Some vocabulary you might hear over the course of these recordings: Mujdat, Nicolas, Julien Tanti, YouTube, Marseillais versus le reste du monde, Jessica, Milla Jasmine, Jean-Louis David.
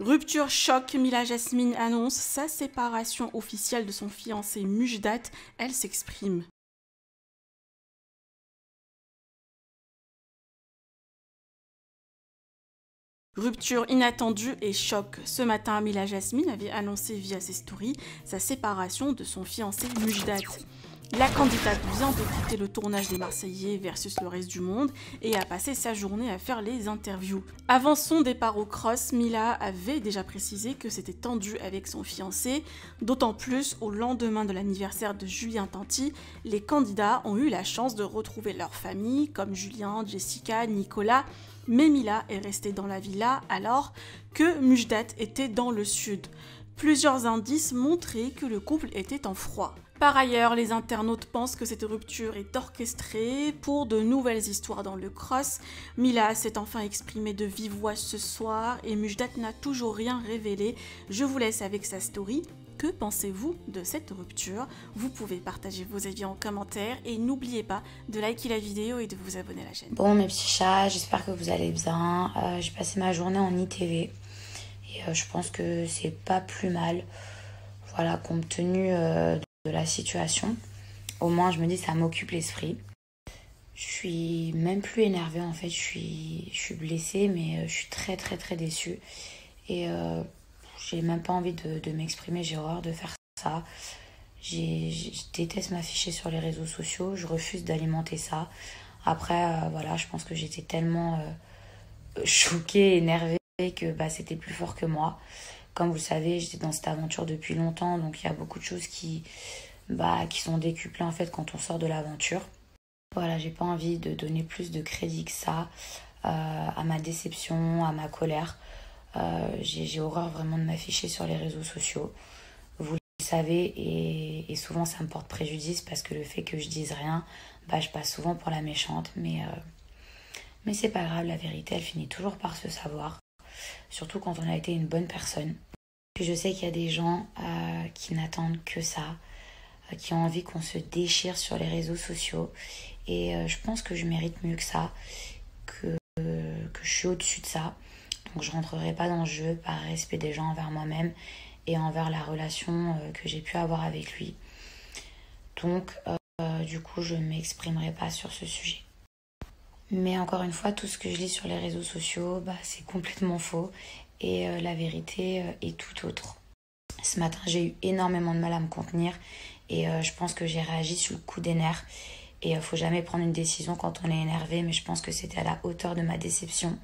Rupture choc, Milla Jasmine annonce sa séparation officielle de son fiancé Mujdat, elle s'exprime. Rupture inattendue et choc. Ce matin, Milla Jasmine avait annoncé via ses stories sa séparation de son fiancé Mujdat. La candidate vient de quitter le tournage des Marseillais versus le reste du monde et a passé sa journée à faire les interviews. Avant son départ au cross, Milla avait déjà précisé que c'était tendu avec son fiancé, d'autant plus au lendemain de l'anniversaire de Julien Tanti, les candidats ont eu la chance de retrouver leur famille comme Julien, Jessica, Nicolas, mais Milla est restée dans la villa alors que Mujdat était dans le sud. Plusieurs indices montraient que le couple était en froid. Par ailleurs, les internautes pensent que cette rupture est orchestrée pour de nouvelles histoires dans le cross. Milla s'est enfin exprimée de vive voix ce soir et Mujdat n'a toujours rien révélé. Je vous laisse avec sa story. Que pensez-vous de cette rupture? Vous pouvez partager vos avis en commentaire et n'oubliez pas de liker la vidéo et de vous abonner à la chaîne. Bon mes petits chats, j'espère que vous allez bien. J'ai passé ma journée en ITV et je pense que c'est pas plus mal. Voilà, compte tenu de la situation, au moins je me dis ça m'occupe l'esprit. Je suis même plus énervée en fait, je suis blessée mais je suis très déçue et j'ai même pas envie de m'exprimer, j'ai horreur de faire ça. Je déteste m'afficher sur les réseaux sociaux, je refuse d'alimenter ça. Après, voilà, je pense que j'étais tellement choquée, énervée que bah, c'était plus fort que moi. Comme vous le savez, j'étais dans cette aventure depuis longtemps, donc il y a beaucoup de choses qui sont décuplées en fait quand on sort de l'aventure. Voilà, j'ai pas envie de donner plus de crédit que ça à ma déception, à ma colère. J'ai horreur vraiment de m'afficher sur les réseaux sociaux, vous le savez, et souvent ça me porte préjudice parce que le fait que je dise rien, bah, je passe souvent pour la méchante, mais c'est pas grave, la vérité elle finit toujours par se savoir, surtout quand on a été une bonne personne. Puis je sais qu'il y a des gens qui n'attendent que ça, qui ont envie qu'on se déchire sur les réseaux sociaux, et je pense que je mérite mieux que ça, que je suis au-dessus de ça. Donc je ne rentrerai pas dans le jeu par respect des gens envers moi-même et envers la relation que j'ai pu avoir avec lui. Donc du coup je ne m'exprimerai pas sur ce sujet. Mais encore une fois, tout ce que je lis sur les réseaux sociaux, bah, c'est complètement faux et la vérité est tout autre. Ce matin j'ai eu énormément de mal à me contenir et je pense que j'ai réagi sous le coup des nerfs. Et il ne faut jamais prendre une décision quand on est énervé, mais je pense que c'était à la hauteur de ma déception.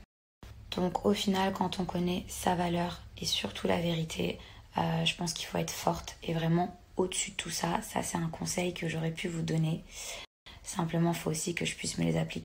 Donc au final, quand on connaît sa valeur et surtout la vérité, je pense qu'il faut être forte et vraiment au-dessus de tout ça. Ça, c'est un conseil que j'aurais pu vous donner. Simplement, il faut aussi que je puisse me les appliquer